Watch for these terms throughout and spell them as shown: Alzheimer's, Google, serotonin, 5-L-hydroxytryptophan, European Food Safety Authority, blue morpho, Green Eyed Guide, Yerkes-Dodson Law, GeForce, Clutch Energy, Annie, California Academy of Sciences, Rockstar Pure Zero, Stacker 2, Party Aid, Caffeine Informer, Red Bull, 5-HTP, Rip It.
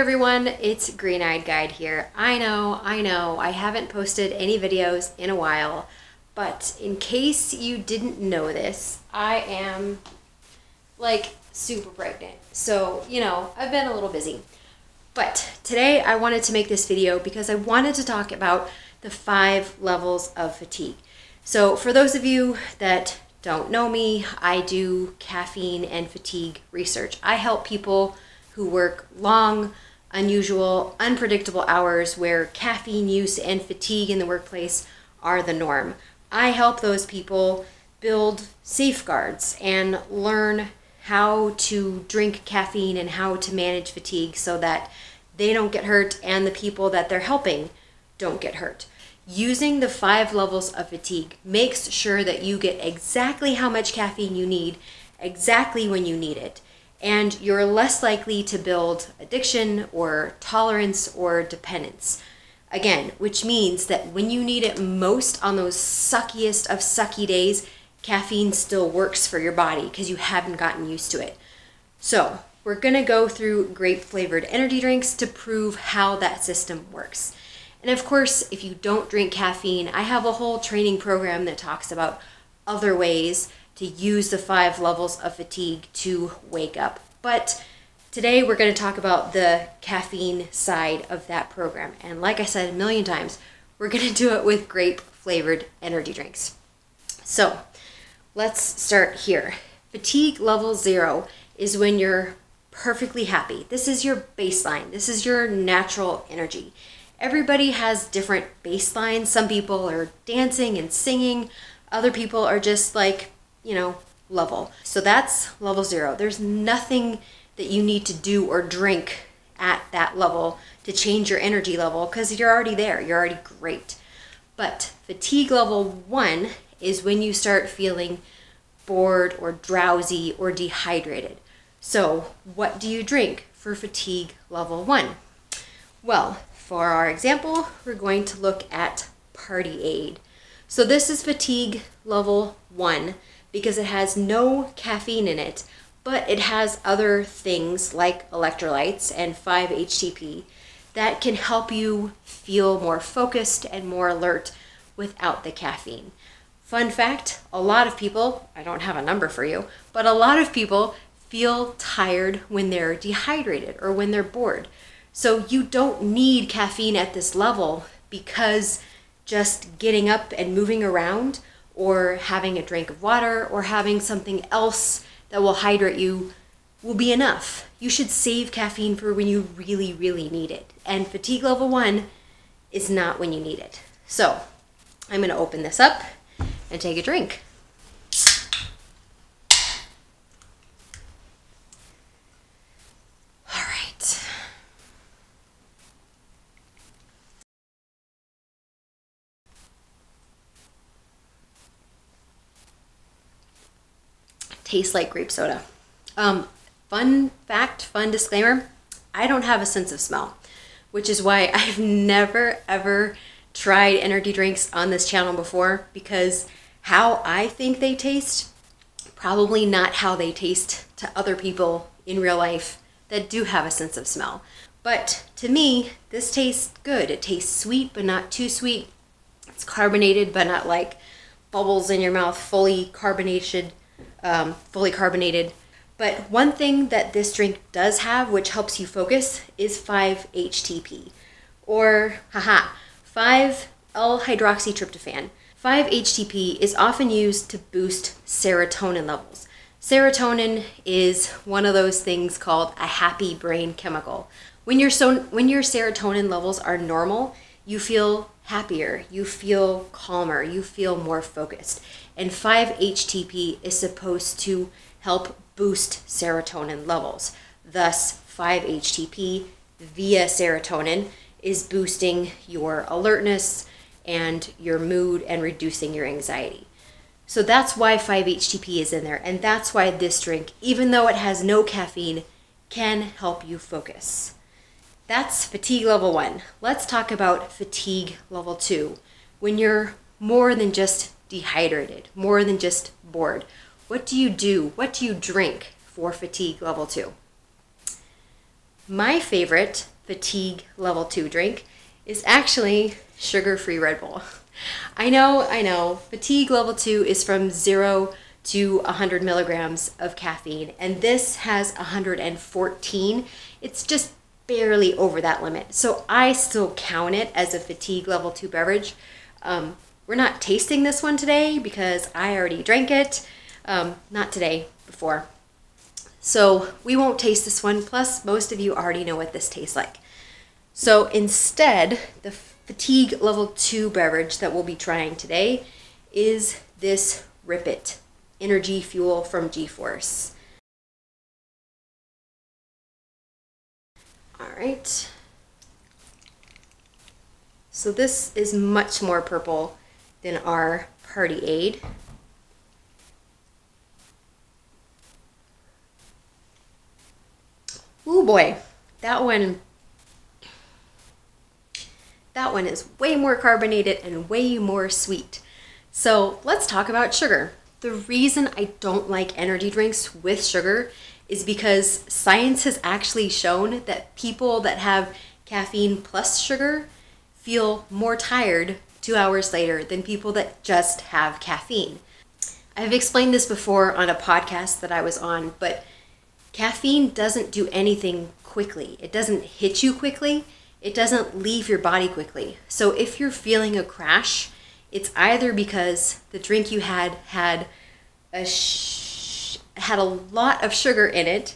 everyone, it's Green Eyed Guide here. I know, I haven't posted any videos in a while, but in case you didn't know this, I am like super pregnant. So, you know, I've been a little busy. But today I wanted to make this video because I wanted to talk about the 5 levels of fatigue. So for those of you that don't know me, I do caffeine and fatigue research. I help people who work long, unusual, unpredictable hours where caffeine use and fatigue in the workplace are the norm. I help those people build safeguards and learn how to drink caffeine and how to manage fatigue so that they don't get hurt and the people that they're helping don't get hurt. Using the 5 levels of fatigue makes sure that you get exactly how much caffeine you need, exactly when you need it. And you're less likely to build addiction or tolerance or dependence. Again, which means that when you need it most on those suckiest of sucky days, caffeine still works for your body because you haven't gotten used to it. So we're gonna go through grape-flavored energy drinks to prove how that system works. And of course, if you don't drink caffeine, I have a whole training program that talks about other ways to use the 5 levels of fatigue to wake up. But today we're going to talk about the caffeine side of that program. And like I said a million times, we're going to do it with grape flavored energy drinks. So let's start here. Fatigue level 0 is when you're perfectly happy. This is your baseline. This is your natural energy. Everybody has different baselines. Some people are dancing and singing. Other people are just like, you know, level. So that's level 0. There's nothing that you need to do or drink at that level to change your energy level because you're already there. You're already great. But fatigue level 1 is when you start feeling bored or drowsy or dehydrated. So what do you drink for fatigue level 1? Well, for our example, we're going to look at Party Aid. So this is fatigue level 1. Because it has no caffeine in it, but it has other things like electrolytes and 5-HTP that can help you feel more focused and more alert without the caffeine. Fun fact, a lot of people, I don't have a number for you, but a lot of people feel tired when they're dehydrated or when they're bored. So you don't need caffeine at this level because just getting up and moving around or having a drink of water, or having something else that will hydrate you will be enough. You should save caffeine for when you really, really need it. And fatigue level 1 is not when you need it. So I'm gonna open this up and take a drink. All right. Tastes like grape soda. Fun fact, fun disclaimer, I don't have a sense of smell, which is why I've never ever tried energy drinks on this channel before, because how I think they taste, probably not how they taste to other people in real life that do have a sense of smell. But to me, this tastes good. It tastes sweet, but not too sweet. It's carbonated, but not like bubbles in your mouth, fully carbonated. But one thing that this drink does have, which helps you focus, is 5-HTP, or 5-L-hydroxytryptophan. 5-HTP is often used to boost serotonin levels. Serotonin is one of those things called a happy brain chemical. When your serotonin levels are normal, you feel happier, you feel calmer, you feel more focused. And 5-HTP is supposed to help boost serotonin levels. Thus, 5-HTP via serotonin is boosting your alertness and your mood and reducing your anxiety. So that's why 5-HTP is in there. And that's why this drink, even though it has no caffeine, can help you focus. That's fatigue level 1. Let's talk about fatigue level 2. When you're more than just dehydrated, more than just bored, what do you do? What do you drink for fatigue level 2? My favorite fatigue level 2 drink is actually sugar-free Red Bull. I know, fatigue level 2 is from 0 to 100 milligrams of caffeine, and this has 114. It's just barely over that limit, so I still count it as a fatigue level 2 beverage. We're not tasting this one today because I already drank it, not today, before. So we won't taste this one, plus most of you already know what this tastes like. So instead, the fatigue level 2 beverage that we'll be trying today is this Rip It energy fuel from GeForce. All right. So this is much more purple than our Party Aid. Oh boy, that one is way more carbonated and way more sweet. So let's talk about sugar. The reason I don't like energy drinks with sugar is because science has actually shown that people that have caffeine plus sugar feel more tired 2 hours later than people that just have caffeine. I've explained this before on a podcast that I was on, but caffeine doesn't do anything quickly. It doesn't hit you quickly. It doesn't leave your body quickly. So if you're feeling a crash, it's either because the drink you had a lot of sugar in it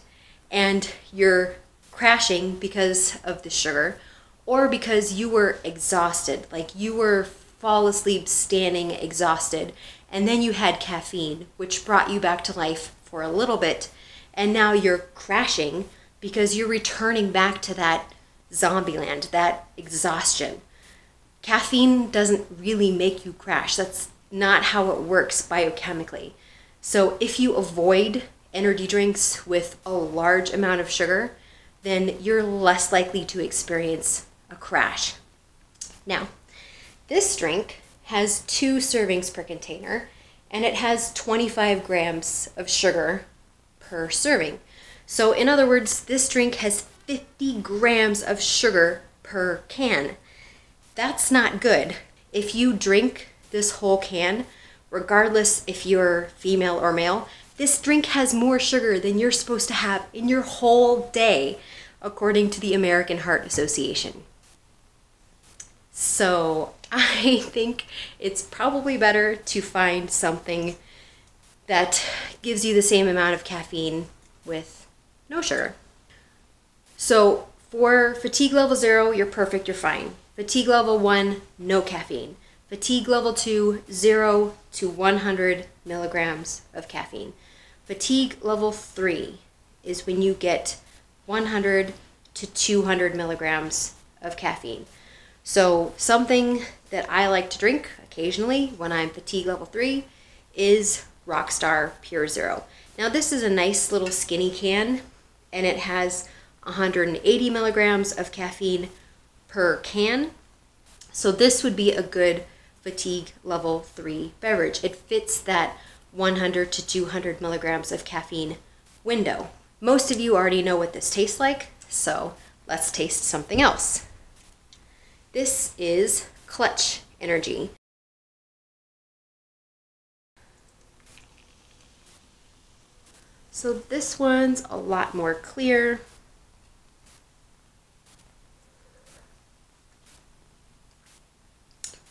and you're crashing because of the sugar, or because you were exhausted, like you were fall asleep standing exhausted, and then you had caffeine, which brought you back to life for a little bit. And now you're crashing because you're returning back to that zombie land, that exhaustion. Caffeine doesn't really make you crash. That's not how it works biochemically. So if you avoid energy drinks with a large amount of sugar, then you're less likely to experience a crash. Now, this drink has 2 servings per container, and it has 25 grams of sugar per serving. So in other words, this drink has 50 grams of sugar per can. That's not good. If you drink this whole can, regardless if you're female or male, this drink has more sugar than you're supposed to have in your whole day, according to the American Heart Association. So I think it's probably better to find something that gives you the same amount of caffeine with no sugar. So for fatigue level 0, you're perfect, you're fine. Fatigue level 1, no caffeine. Fatigue level 2, 0 to 100 milligrams of caffeine. Fatigue level 3 is when you get 100 to 200 milligrams of caffeine. So something that I like to drink occasionally when I'm fatigue level 3 is Rockstar Pure Zero. Now this is a nice little skinny can, and it has 180 milligrams of caffeine per can. So this would be a good fatigue level 3 beverage. It fits that 100 to 200 milligrams of caffeine window. Most of you already know what this tastes like, so let's taste something else. This is Clutch Energy. So this one's a lot more clear.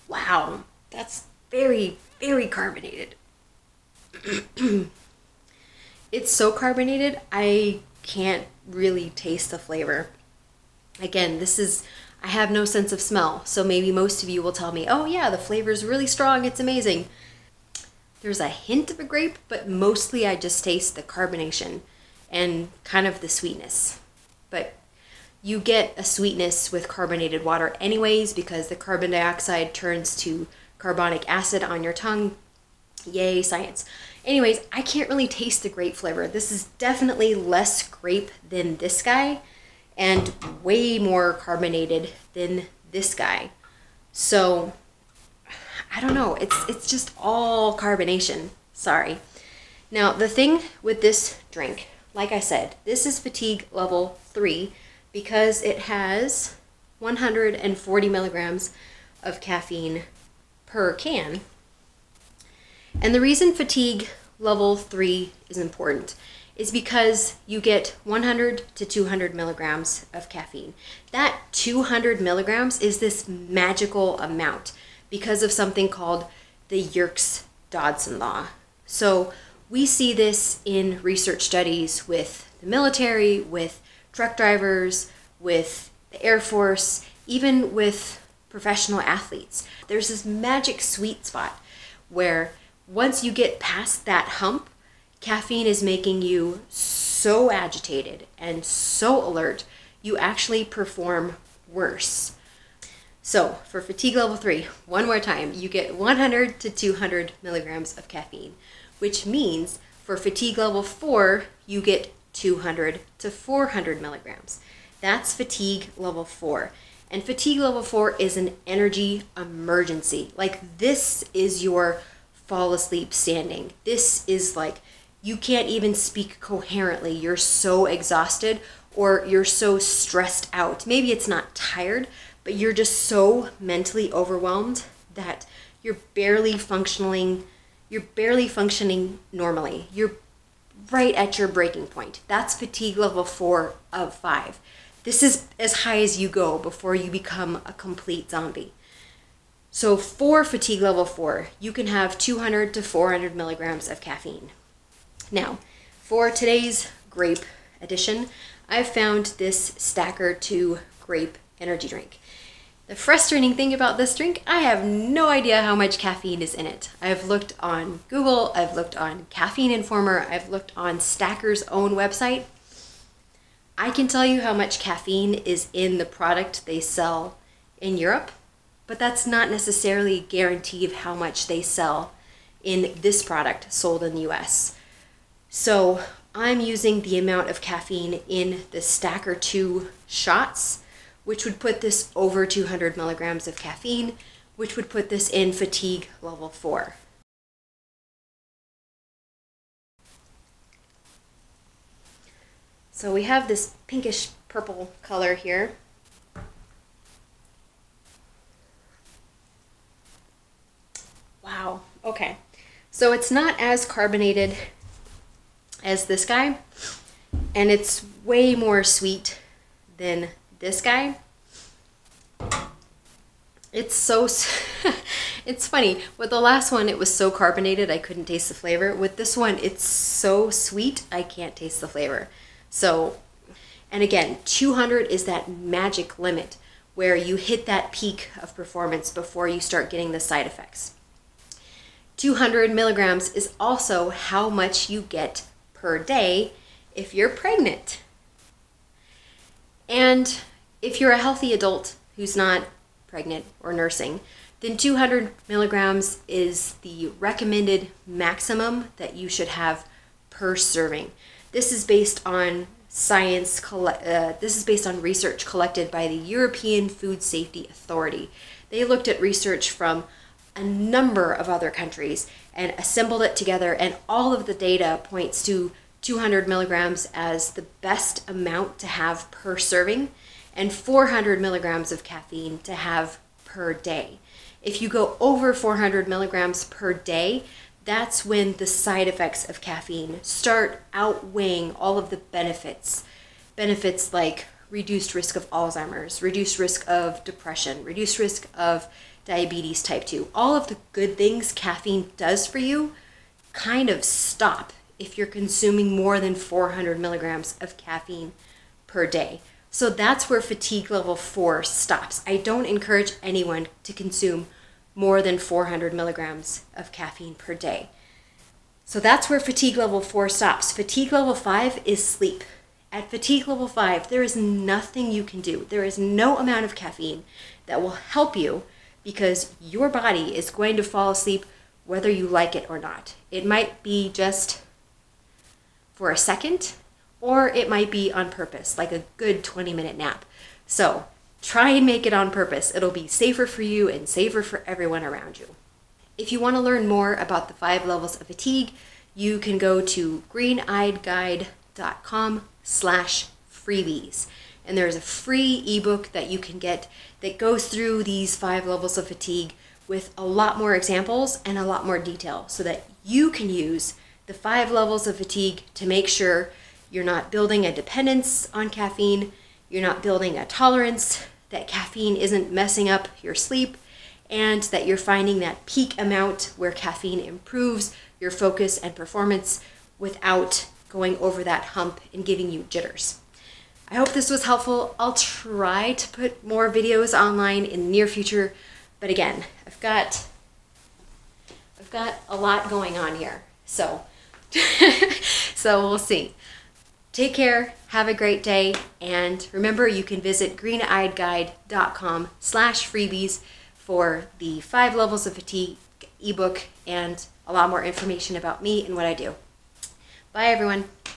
Wow, that's very, very carbonated. It's so carbonated, I can't really taste the flavor. Again, I have no sense of smell, so maybe most of you will tell me, oh yeah, the flavor's really strong, it's amazing. There's a hint of a grape, but mostly I just taste the carbonation and kind of the sweetness. But you get a sweetness with carbonated water anyways, because the carbon dioxide turns to carbonic acid on your tongue. Yay, science. Anyways, I can't really taste the grape flavor. This is definitely less grape than this guy and way more carbonated than this guy. So I don't know, it's just all carbonation, sorry. Now the thing with this drink, like I said, this is fatigue level 3 because it has 140 milligrams of caffeine per can. And the reason fatigue level 3 is important is because you get 100 to 200 milligrams of caffeine. That 200 milligrams is this magical amount because of something called the Yerkes-Dodson Law. So we see this in research studies with the military, with truck drivers, with the Air Force, even with professional athletes. There's this magic sweet spot where once you get past that hump, caffeine is making you so agitated and so alert, you actually perform worse. So for fatigue level 3, one more time, you get 100 to 200 milligrams of caffeine, which means for fatigue level 4, you get 200 to 400 milligrams. That's fatigue level 4. And fatigue level 4 is an energy emergency. Like, this is your fall asleep standing. This is like, you can't even speak coherently. You're so exhausted, or you're so stressed out. Maybe it's not tired, but you're just so mentally overwhelmed that you're barely functioning normally. You're right at your breaking point. That's fatigue level 4 of 5. This is as high as you go before you become a complete zombie. So for fatigue level 4, you can have 200 to 400 milligrams of caffeine. Now, for today's grape edition, I've found this Stacker 2 grape energy drink. The frustrating thing about this drink, I have no idea how much caffeine is in it. I've looked on Google, I've looked on Caffeine Informer, I've looked on Stacker's own website. I can tell you how much caffeine is in the product they sell in Europe, but that's not necessarily a guarantee of how much they sell in this product sold in the US. So I'm using the amount of caffeine in the Stacker 2 shots, which would put this over 200 milligrams of caffeine, which would put this in fatigue level 4. So we have this pinkish purple color here. Wow, okay. So it's not as carbonated as this guy, and it's way more sweet than this guy. It's so, it's funny. With the last one, it was so carbonated, I couldn't taste the flavor. With this one, it's so sweet, I can't taste the flavor. So, and again, 200 is that magic limit where you hit that peak of performance before you start getting the side effects. 200 milligrams is also how much you get per day if you're pregnant. And if you're a healthy adult who's not pregnant or nursing, then 200 milligrams is the recommended maximum that you should have per serving. This is based on science, this is based on research collected by the European Food Safety Authority. They looked at research from a number of other countries and assembled it together, and all of the data points to 200 milligrams as the best amount to have per serving, and 400 milligrams of caffeine to have per day. If you go over 400 milligrams per day, that's when the side effects of caffeine start outweighing all of the benefits. Benefits like reduced risk of Alzheimer's, reduced risk of depression, reduced risk of diabetes type 2. All of the good things caffeine does for you kind of stop if you're consuming more than 400 milligrams of caffeine per day. So that's where fatigue level 4 stops. I don't encourage anyone to consume more than 400 milligrams of caffeine per day. So that's where fatigue level 4 stops. Fatigue level 5 is sleep. At fatigue level 5, there is nothing you can do. There is no amount of caffeine that will help you, because your body is going to fall asleep whether you like it or not. It might be just for a second, or it might be on purpose, like a good 20-minute nap. So try and make it on purpose. It'll be safer for you and safer for everyone around you. If you want to learn more about the 5 levels of fatigue, you can go to greeneyedguide.com/freebies. And there is a free ebook that you can get that goes through these 5 levels of fatigue with a lot more examples and a lot more detail so that you can use the 5 levels of fatigue to make sure you're not building a dependence on caffeine, you're not building a tolerance, that caffeine isn't messing up your sleep, and that you're finding that peak amount where caffeine improves your focus and performance without going over that hump and giving you jitters. I hope this was helpful. I'll try to put more videos online in the near future, but again, I've got a lot going on here, so so we'll see. Take care, have a great day, and remember you can visit greeneyedguide.com/freebies for the 5 levels of fatigue ebook and a lot more information about me and what I do. Bye everyone.